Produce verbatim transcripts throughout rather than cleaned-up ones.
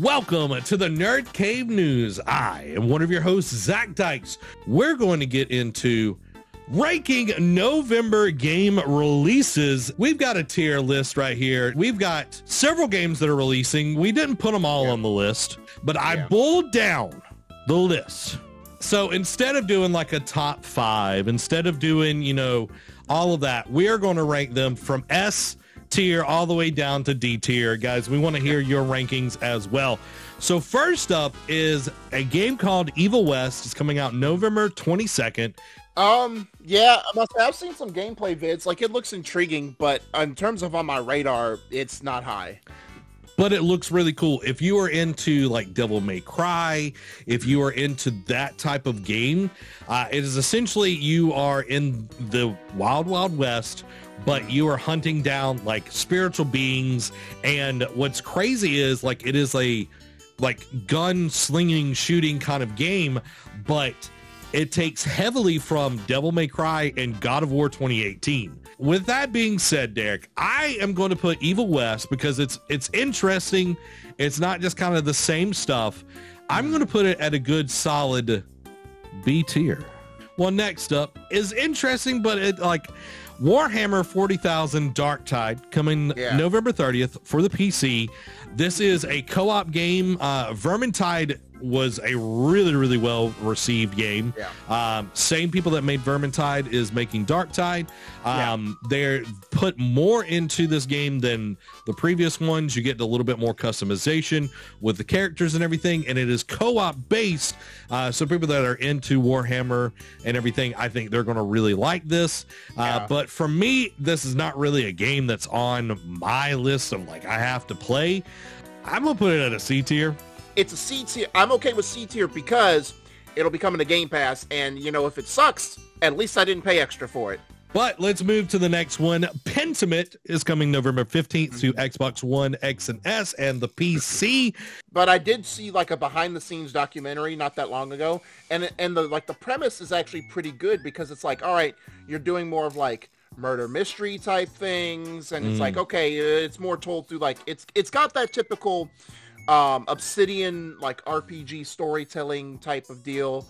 Welcome to the Nerd Cave News. I am one of your hosts, Zach Dykes. We're going to get into ranking November game releases. We've got a tier list right here. We've got several games that are releasing. We didn't put them all yeah. on the list, but yeah. I boiled down the list. So instead of doing like a top five, instead of doing, you know, all of that, we are going to rank them from S tier all the way down to D tier. Guys, we want to hear your rankings as well. So first up is a game called Evil West. It's coming out November twenty-second. Um, yeah, I must have, I've seen some gameplay vids. Like, it looks intriguing, but in terms of on my radar, it's not high. But it looks really cool. If you are into like Devil May Cry, if you are into that type of game, uh, it is essentially you are in the Wild Wild West, but you are hunting down like spiritual beings. And what's crazy is like it is a like gun slinging, shooting kind of game, but it takes heavily from Devil May Cry and God of War twenty eighteen. With that being said, Derek, I am going to put Evil West because it's it's interesting. It's not just kind of the same stuff. I'm going to put it at a good solid B tier. Well, next up is interesting, but it like Warhammer forty thousand Darktide coming yeah. November thirtieth for the P C. This is a co-op game. Uh, Vermintide was a really, really well received game. Yeah. Um, same people that made Vermintide is making Darktide. Um, yeah. They're put more into this game than the previous ones. You get a little bit more customization with the characters and everything, and it is co-op based. Uh, so people that are into Warhammer and everything, I think they're going to really like this. Uh, yeah. But for me, this is not really a game that's on my list of like I have to play. I'm gonna put it at a C tier. It's a C tier. I'm okay with C tier because it'll be coming to Game Pass, and you know, if it sucks, at least I didn't pay extra for it. But let's move to the next one. Pentiment is coming November fifteenth to Xbox One, X and S, and the P C. But I did see like a behind-the-scenes documentary not that long ago, and and the like the premise is actually pretty good because it's like, all right, you're doing more of like murder mystery type things, and it's mm. like, okay, it's more told through like it's it's got that typical um, Obsidian like R P G storytelling type of deal,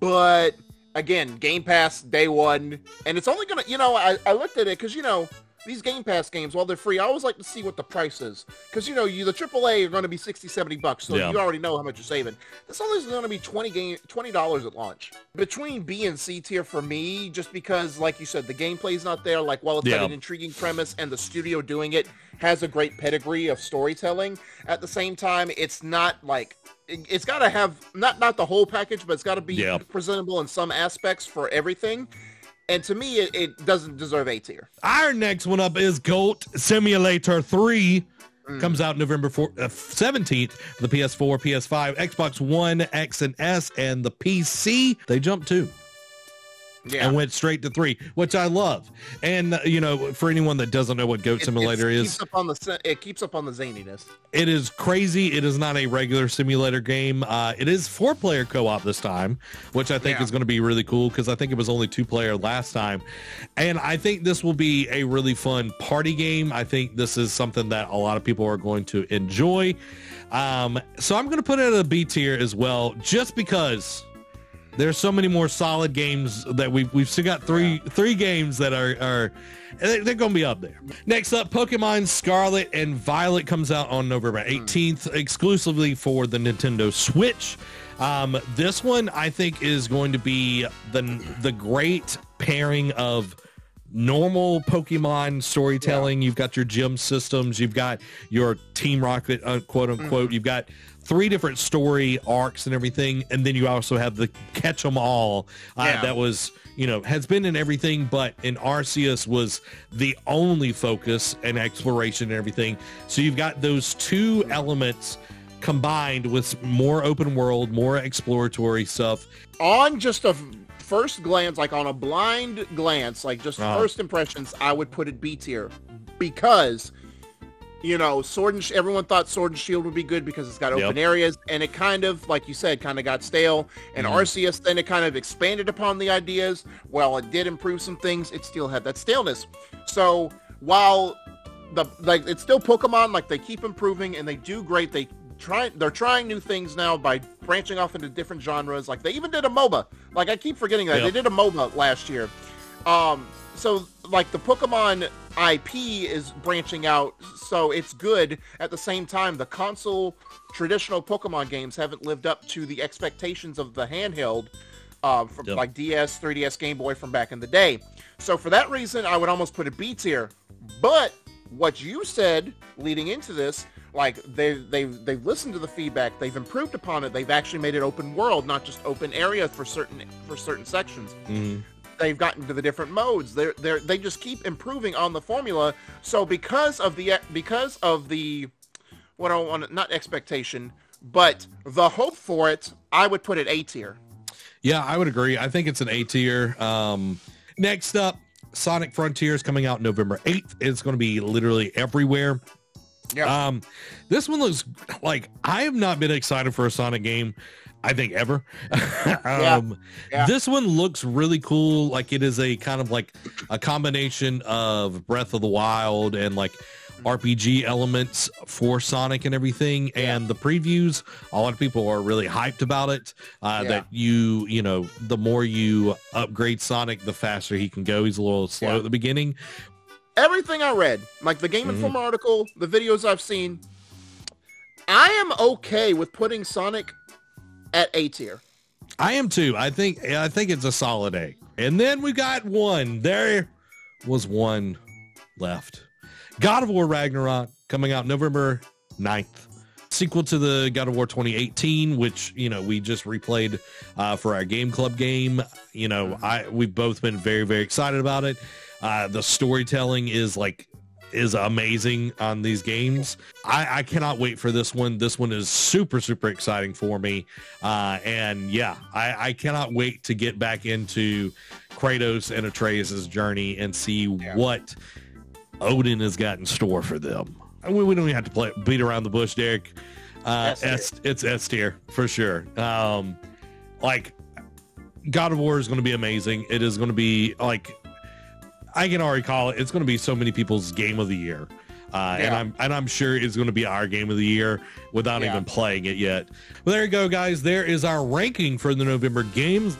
but again, Game Pass day one, and it's only gonna, you know, I, I looked at it because, you know, these Game Pass games, while they're free, I always like to see what the price is because, you know, you the triple A are going to be sixty, seventy bucks, so yeah. you already know how much you're saving. This only is going to be twenty dollars at launch. Between B and C tier for me, just because, like you said, the gameplay's not there. Like, while it's yeah. got an intriguing premise and the studio doing it has a great pedigree of storytelling, at the same time, it's not like, it's got to have not not the whole package, but it's got to be yeah. presentable in some aspects for everything. And to me, it, it doesn't deserve A tier. Our next one up is GOAT Simulator three. Mm. Comes out November seventeenth for the P S four, P S five, Xbox One, X and S, and the P C. They jumped too. Yeah. And went straight to three, which I love. And, uh, you know, for anyone that doesn't know what GOAT it, Simulator is, keeps up on the, it keeps up on the zaniness. It is crazy. It is not a regular simulator game. Uh, it is four-player co-op this time, which I think yeah. is going to be really cool because I think it was only two-player last time. And I think this will be a really fun party game. I think this is something that a lot of people are going to enjoy. Um, so I'm going to put it at a B tier as well, just because there's so many more solid games that we've, we've still got three yeah. three games that are, are they're going to be up there. Next up, Pokemon Scarlet and Violet comes out on November eighteenth, mm. exclusively for the Nintendo Switch. Um, this one, I think, is going to be the, the great pairing of normal Pokemon storytelling. Yeah. You've got your gym systems. You've got your Team Rocket, uh, quote unquote. Mm. You've got three different story arcs and everything, and then you also have the catch 'em all uh, yeah. that was, you know, has been in everything, but in Arceus was the only focus and exploration and everything. So you've got those two elements combined with more open world, more exploratory stuff. On just a first glance, like on a blind glance, like just uh, first impressions, I would put it B tier because, you know, Sword and everyone thought Sword and Shield would be good because it's got open yep. areas, and it kind of, like you said, kind of got stale. And mm-hmm. Arceus, then it kind of expanded upon the ideas. While it did improve some things, it still had that staleness. So while the like, it's still Pokemon, like they keep improving and they do great. They trying they're trying new things now by branching off into different genres. Like they even did a MOBA. Like I keep forgetting that. Yeah. They did a MOBA last year. Um so like the Pokemon I P is branching out, so it's good. At the same time, the console traditional Pokemon games haven't lived up to the expectations of the handheld uh, from yep. like D S, three D S, Game Boy from back in the day. So for that reason, I would almost put a B tier. But what you said leading into this, like they they they've listened to the feedback, they've improved upon it, they've actually made it open world, not just open area for certain for certain sections. Mm-hmm. They've gotten to the different modes. They're they they just keep improving on the formula. So because of the because of the what I want not expectation, but the hope for it, I would put it A tier. Yeah, I would agree. I think it's an A tier. Um, next up, Sonic Frontiers coming out November eighth. It's going to be literally everywhere. Yeah. Um, this one looks like I have not been excited for a Sonic game, I think, ever. um, yeah. Yeah. This one looks really cool. Like it is a kind of like a combination of Breath of the Wild and like R P G elements for Sonic and everything. Yeah. And the previews, a lot of people are really hyped about it. Uh, yeah. That you, you know, the more you upgrade Sonic, the faster he can go. He's a little slow yeah. at the beginning. Everything I read, like the Game Informer mm-hmm. article, the videos I've seen, I am okay with putting Sonic at A tier. I am too. I think I think it's a solid A. And then we got one. There was one left. God of War Ragnarok coming out November ninth. Sequel to the God of War twenty eighteen, which, you know, we just replayed uh, for our Game Club game. You know, I we've both been very, very excited about it. Uh, the storytelling is like is amazing on these games. I, I cannot wait for this one. This one is super, super exciting for me. Uh, and yeah, I, I cannot wait to get back into Kratos and Atreus' journey and see yeah. what Odin has got in store for them. I mean, we don't even have to play beat around the bush, Derek. Uh, S, it's S tier for sure. Um, like God of War is going to be amazing. It is going to be like, I can already call it. It's going to be so many people's game of the year, uh, yeah. and I'm and I'm sure it's going to be our game of the year without yeah. even playing it yet. Well, there you go, guys. There is our ranking for the November games.